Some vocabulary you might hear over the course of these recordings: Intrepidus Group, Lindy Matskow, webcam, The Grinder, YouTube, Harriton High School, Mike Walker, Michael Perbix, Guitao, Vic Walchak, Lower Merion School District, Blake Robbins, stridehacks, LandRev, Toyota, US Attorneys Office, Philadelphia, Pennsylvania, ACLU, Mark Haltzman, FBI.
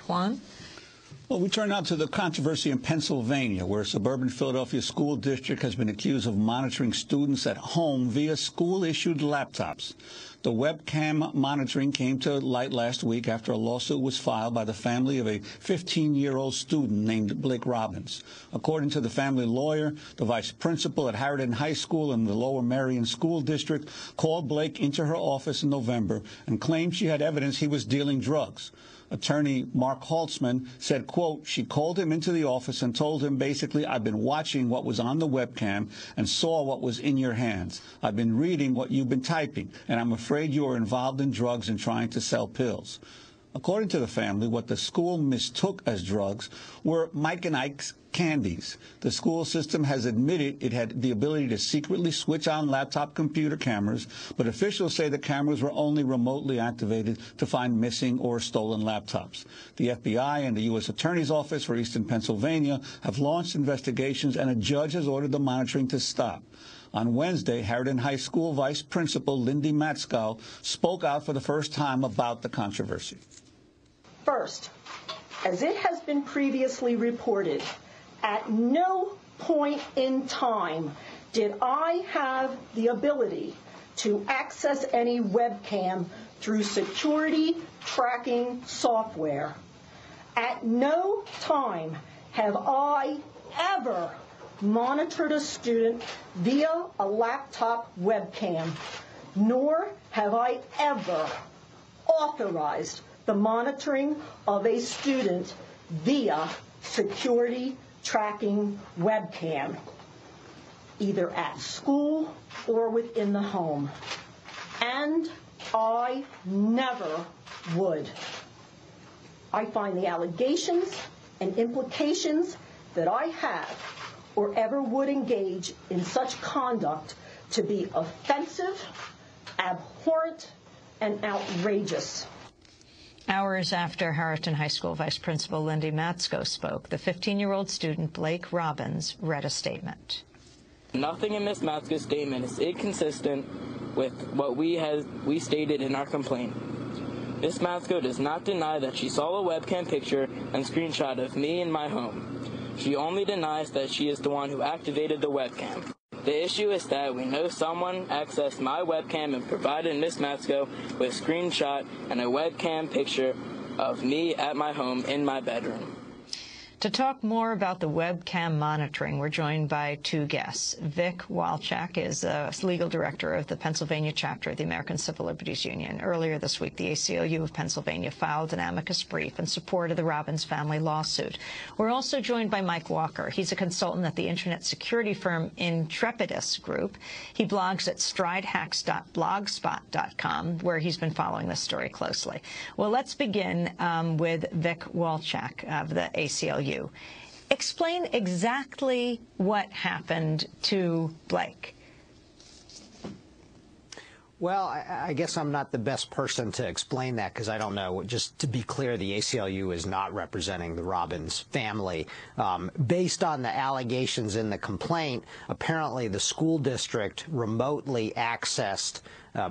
Juan? Well, we turn now to the controversy in Pennsylvania, where a suburban Philadelphia school district has been accused of monitoring students at home via school-issued laptops. The webcam monitoring came to light last week after a lawsuit was filed by the family of a 15-year-old student named Blake Robbins. According to the family lawyer, the vice principal at Harriton High School in the Lower Merion School District called Blake into her office in November and claimed she had evidence he was dealing drugs. Attorney Mark Haltzman said, quote, she called him into the office and told him, basically, I've been watching what was on the webcam and saw what was in your hands. I've been reading what you've been typing, and I'm afraid you are involved in drugs and trying to sell pills. According to the family, what the school mistook as drugs were Mike and Ike's candies. The school system has admitted it had the ability to secretly switch on laptop computer cameras, but officials say the cameras were only remotely activated to find missing or stolen laptops. The FBI and the US Attorneys Office for Eastern Pennsylvania have launched investigations, and a judge has ordered the monitoring to stop. On Wednesday, Harriton High School Vice Principal Lindy Matskow spoke out for the first time about the controversy. First, as it has been previously reported, at no point in time did I have the ability to access any webcam through security tracking software. At no time have I ever monitored a student via a laptop webcam, nor have I ever authorized the monitoring of a student via security tracking webcam, either at school or within the home. And I never would. I find the allegations and implications that I have or ever would engage in such conduct to be offensive, abhorrent, and outrageous. Hours after Harriton High School Vice Principal Lindy Matskow spoke, the 15-year-old student Blake Robbins read a statement. Nothing in Ms. Matskow's statement is inconsistent with what we stated in our complaint. Ms. Matskow does not deny that she saw a webcam picture and screenshot of me in my home. She only denies that she is the one who activated the webcam. The issue is that we know someone accessed my webcam and provided Ms. Matskow with a screenshot and a webcam picture of me at my home in my bedroom. To talk more about the webcam monitoring, we're joined by two guests. Vic Walchak is a legal director of the Pennsylvania chapter of the American Civil Liberties Union. Earlier this week, the ACLU of Pennsylvania filed an amicus brief in support of the Robbins family lawsuit. We're also joined by Mike Walker. He's a consultant at the internet security firm Intrepidus Group. He blogs at stridehacks.blogspot.com, where he's been following this story closely. Well, let's begin with Vic Walchak of the ACLU. Explain exactly what happened to Blake. Well, I guess I'm not the best person to explain that because I don't know. Just to be clear, the ACLU is not representing the Robbins family. Based on the allegations in the complaint, apparently the school district remotely accessed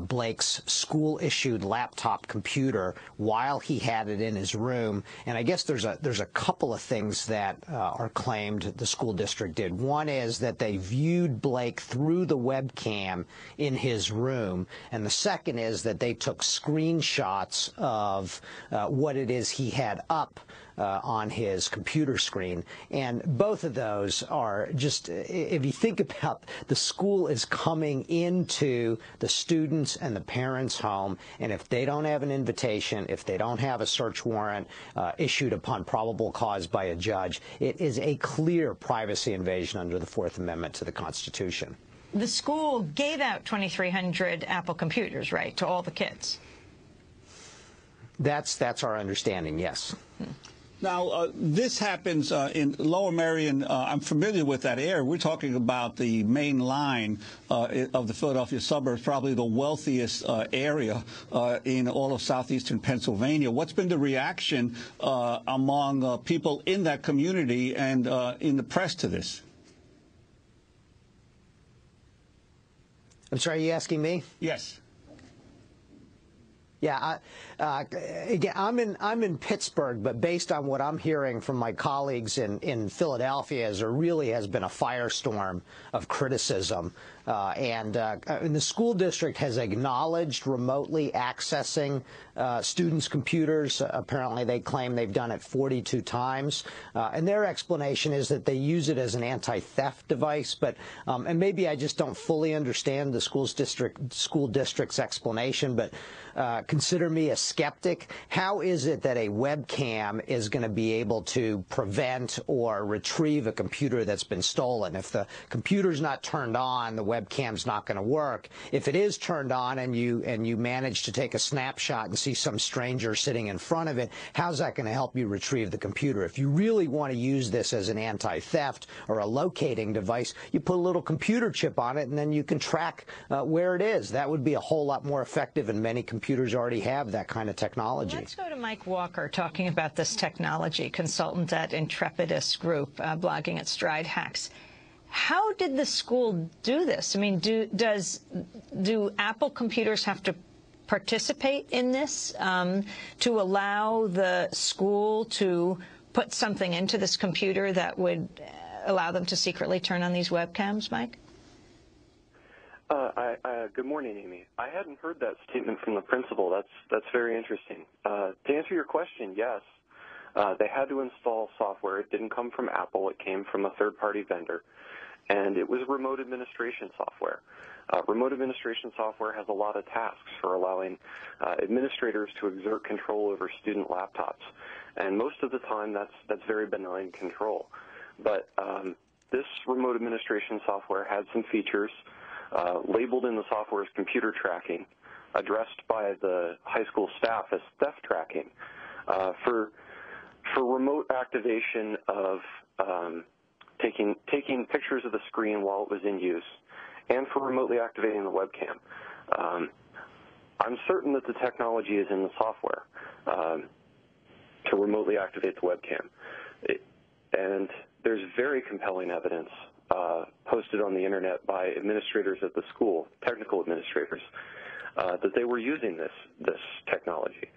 Blake's school-issued laptop computer while he had it in his room. And I guess there's a couple of things that are claimed the school district did. One is that they viewed Blake through the webcam in his room, and the second is that they took screenshots of what it is he had up on his computer screen. And both of those are just, if you think about, the school is coming into the students and the parents' home, and if they don't have an invitation, if they don't have a search warrant issued upon probable cause by a judge, it is a clear privacy invasion under the Fourth Amendment to the Constitution. The school gave out 2,300 Apple computers, right, to all the kids? That's our understanding, yes. Hmm. Now, this happens in Lower Merion. I'm familiar with that area. We're talking about the main line of the Philadelphia suburbs, probably the wealthiest area in all of southeastern Pennsylvania. What's been the reaction among people in that community and in the press to this? I'm sorry, are you asking me? Yes. Yeah, again, I'm in Pittsburgh, but based on what I'm hearing from my colleagues in Philadelphia, is there really has been a firestorm of criticism, and the school district has acknowledged remotely accessing students' computers. Apparently, they claim they've done it 42 times, and their explanation is that they use it as an anti-theft device. But and maybe I just don't fully understand the school district's explanation, but. Consider me a skeptic. How is it that a webcam is going to be able to prevent or retrieve a computer that's been stolen? If the computer's not turned on, the webcam's not going to work. If it is turned on and you manage to take a snapshot and see some stranger sitting in front of it, how's that going to help you retrieve the computer? If you really want to use this as an anti-theft or a locating device, you put a little computer chip on it and then you can track where it is. That would be a whole lot more effective in many computers. Computers already have that kind of technology. Let's go to Mike Walker talking about this technology, consultant at Intrepidus Group, blogging at Stride Hacks. How did the school do this? I mean, do Apple computers have to participate in this to allow the school to put something into this computer that would allow them to secretly turn on these webcams, Mike? Good morning, Amy. I hadn't heard that statement from the principal. That's very interesting. To answer your question, yes, they had to install software. It didn't come from Apple. It came from a third-party vendor, and it was remote administration software. Remote administration software has a lot of tasks for allowing administrators to exert control over student laptops, and most of the time that's very benign control. But this remote administration software had some features. Labeled in the software as computer tracking, addressed by the high school staff as theft tracking. For remote activation of taking pictures of the screen while it was in use, and for remotely activating the webcam. I'm certain that the technology is in the software to remotely activate the webcam. And there's very compelling evidence posted on the internet by administrators at the school, technical administrators, that they were using this technology.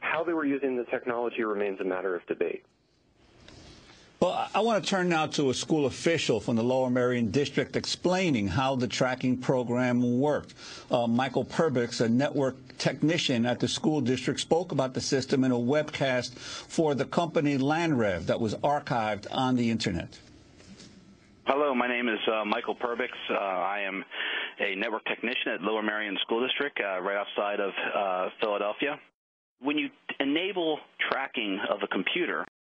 How they were using the technology remains a matter of debate. Well, I want to turn now to a school official from the Lower Merion District explaining how the tracking program worked. Michael Perbix, a network technician at the school district, spoke about the system in a webcast for the company LandRev that was archived on the internet. Hello, my name is Michael Perbix. I am a network technician at Lower Merion School District, right outside of Philadelphia. When you enable tracking of a computer,